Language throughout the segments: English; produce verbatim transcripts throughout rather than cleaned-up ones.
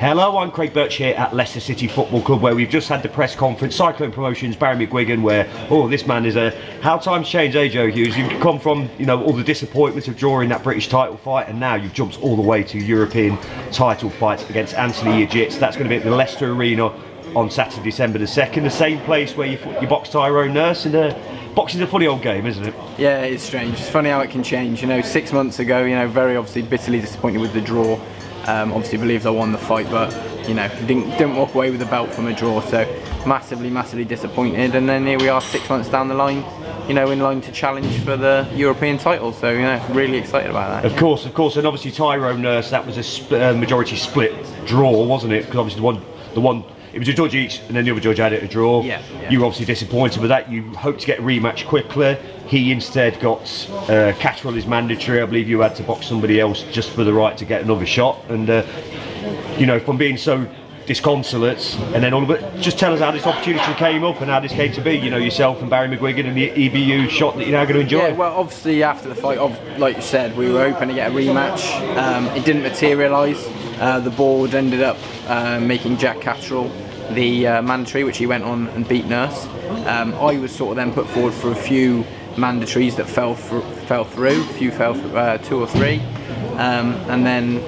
Hello, I'm Craig Birch here at Leicester City Football Club, where we've just had the press conference, Cyclone Promotions, Barry McGuigan, where, oh, this man is a, how times change, eh, Joe Hughes? You've come from, you know, all the disappointments of drawing that British title fight, and now you've jumped all the way to European title fights against Anthony Yigit. So that's going to be at the Leicester Arena on Saturday, December the second, the same place where you, you boxed Tyrone Nurse. And uh, boxing's a funny old game, isn't it? Yeah, it's strange. It's funny how it can change. You know, six months ago, you know, very obviously bitterly disappointed with the draw. Um, obviously believed I won the fight, but you know, didn't, didn't walk away with a belt from a draw, so massively, massively disappointed. And then here we are six months down the line, you know, in line to challenge for the European title, so you know, really excited about that. Of course, of course, and obviously Tyrone Nurse, that was a sp uh, majority split draw, wasn't it? Because obviously the one, the one, it was a judge each, and then the other judge had it a draw. Yeah, yeah. You were obviously disappointed with that, you hoped to get a rematch quickly. He instead got uh, Catterall is mandatory. I believe you had to box somebody else just for the right to get another shot. And uh, you know, from being so disconsolate, and then all of it, just tell us how this opportunity came up and how this came to be. You know, yourself and Barry McGuigan and the E B U shot that you're now going to enjoy. Yeah, well, obviously after the fight, like you said, we were hoping to get a rematch. Um, it didn't materialise. Uh, the board ended up uh, making Jack Catterall the uh, mandatory, which he went on and beat Nurse. Um, I was sort of then put forward for a few mandatories that fell through, fell through. A few fell through, uh, two or three, um, and then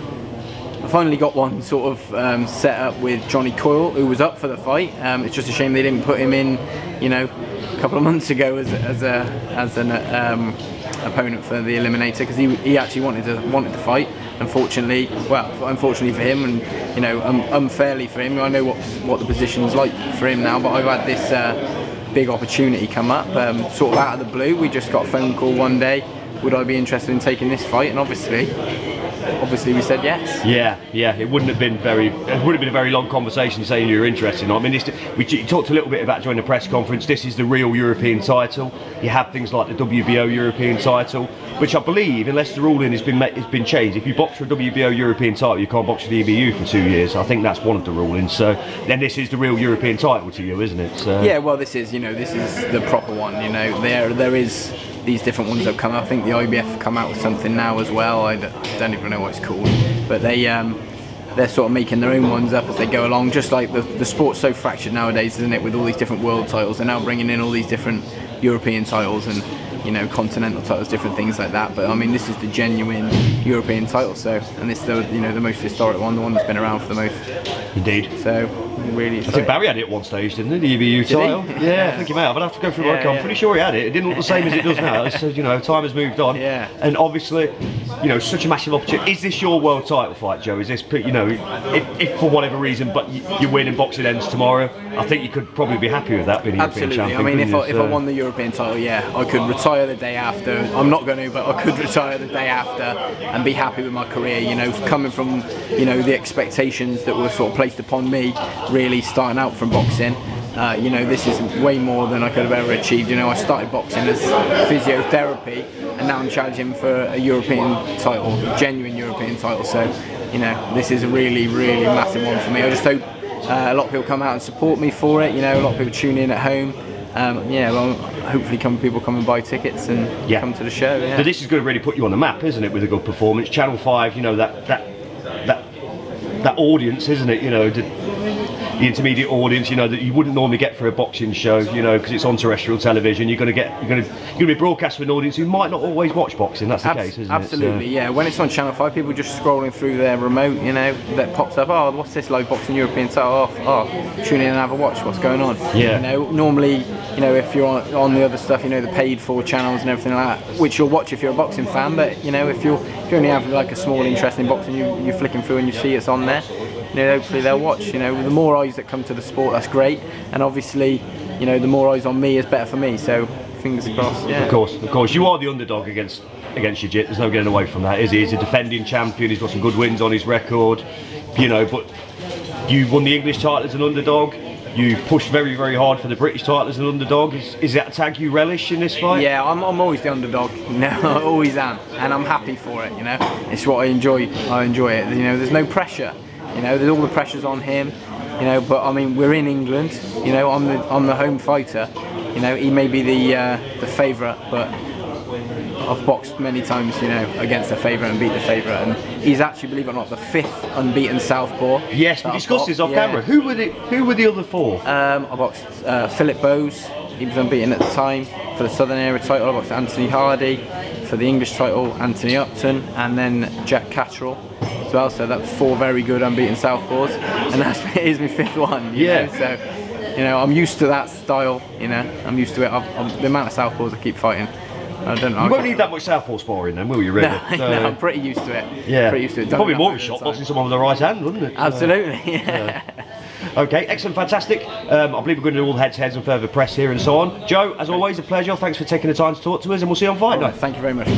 I finally got one sort of um, set up with Johnny Coyle, who was up for the fight. Um, it's just a shame they didn't put him in, you know, a couple of months ago as as a as an um, opponent for the eliminator, because he he actually wanted to wanted to fight. Unfortunately, well, unfortunately for him, and you know, um, unfairly for him. I know what what the position's like for him now, but I've had this. Uh, big opportunity come up, um, sort of out of the blue. We just got a phone call one day, would I be interested in taking this fight, and obviously obviously we said yes. Yeah, yeah, it wouldn't have been very, it would have been a very long conversation saying you're interested. I mean, it's, we you talked a little bit about during the press conference, this is the real European title. You have things like the W B O European title, which I believe, unless the ruling has been made, it's been changed, if you box for a W B O European title, you can't box for the E B U for two years. I think that's one of the rulings. So then this is the real European title to you, isn't it? So. Yeah, well, this is, you know, this is the proper one. You know, there there is these different ones that come out. I think the I B F have come out with something now as well. I don't, I don't even know what it's called, but they um, they're sort of making their own ones up as they go along. Just like the the sport's so fractured nowadays, isn't it? With all these different world titles, they're now bringing in all these different European titles and, you know, continental titles, different things like that. But I mean, this is the genuine European title, so, and it's the, you know, the most historic one, the one that's been around for the most. Indeed. So really, I think Barry had it at one stage, didn't he? The E B U title. Yeah, yeah, I think he may have. I'd have to go through. Yeah, yeah. I'm pretty sure he had it. It didn't look the same as it does now. So, you know, time has moved on. Yeah. And obviously, you know, such a massive opportunity. Is this your world title fight, Joe? Is this, you know, if, if for whatever reason, but you, you win and boxing ends tomorrow, I think you could probably be happy with that being Absolutely. European champion. I mean, if I, if I won the European title, yeah, I could retire the day after. I'm not going to, but I could retire the day after and be happy with my career. You know, coming from, you know, the expectations that were sort of placed upon me, really starting out from boxing. Uh, you know, this is way more than I could have ever achieved. You know, I started boxing as physiotherapy, and now I'm challenging for a European title, a genuine European title. So, you know, this is a really, really massive one for me. I just hope uh, a lot of people come out and support me for it. You know, a lot of people tune in at home. Um, yeah, well, hopefully come, people come and buy tickets and yeah. come to the show. Yeah. So this is going to really put you on the map, isn't it, with a good performance? Channel five, you know, that that that that audience, isn't it? You know, the, the intermediate audience, you know, that you wouldn't normally get for a boxing show, you know, because it's on terrestrial television. You're going to get, you're going to, you're going to be broadcast to an audience who might not always watch boxing. That's the Ab case, isn't absolutely, it? Absolutely, so. Yeah. When it's on Channel five, people just scrolling through their remote, you know, that pops up. Oh, what's this live boxing European title? Oh, oh, tune in and have a watch. What's going on? Yeah. You know, normally, you know, if you're on, on the other stuff, you know, the paid-for channels and everything like that, which you'll watch if you're a boxing fan. But you know, if you're, if you only have like a small interest in boxing, you you're flicking through and you see it's on there. You know, hopefully they'll watch. You know, the more eyes that come to the sport, that's great. And obviously, you know, the more eyes on me is better for me. So fingers crossed. Yeah. Of course, of course. You are the underdog against against Yigit. There's no getting away from that, is he? He's a defending champion. He's got some good wins on his record. You know, but you won the English title as an underdog. You pushed very, very hard for the British title as an underdog. Is, is that a tag you relish in this fight? Yeah, I'm, I'm always the underdog. No, I always am, and I'm happy for it. You know, it's what I enjoy. I enjoy it. You know, there's no pressure. You know, there's all the pressures on him, you know, but I mean, we're in England, you know, I'm the, I'm the home fighter, you know, he may be the, uh, the favourite, but I've boxed many times, you know, against the favourite and beat the favourite, and he's actually, believe it or not, the fifth unbeaten southpaw. Yes, we discussed this off yeah. camera. Who were the who were the other four? Um, I boxed uh, Philip Bowes. He was unbeaten at the time for the Southern Era title. I boxed Anthony Hardy for the English title, Anthony Upton, and then Jack Catterall as well. So that's four very good unbeaten southpaws, and that's it is my fifth one. You yeah. know, so. You know, I'm used to that style, you know, I'm used to it. I've, I'm, the amount of southpaws I keep fighting, I don't know. You won't need that much southpaw sparring then, will you, really? No, so, no, I'm pretty used to it. Yeah. Pretty used to it. You're probably more of a shot boxing someone with the right hand, wouldn't it? Absolutely, so, yeah. yeah. Okay, excellent, fantastic. Um, I believe we're going to do all the head-to-heads and further press here and so on. Joe, as always, a pleasure. Thanks for taking the time to talk to us, and we'll see you on Fight Night. Right, thank you very much.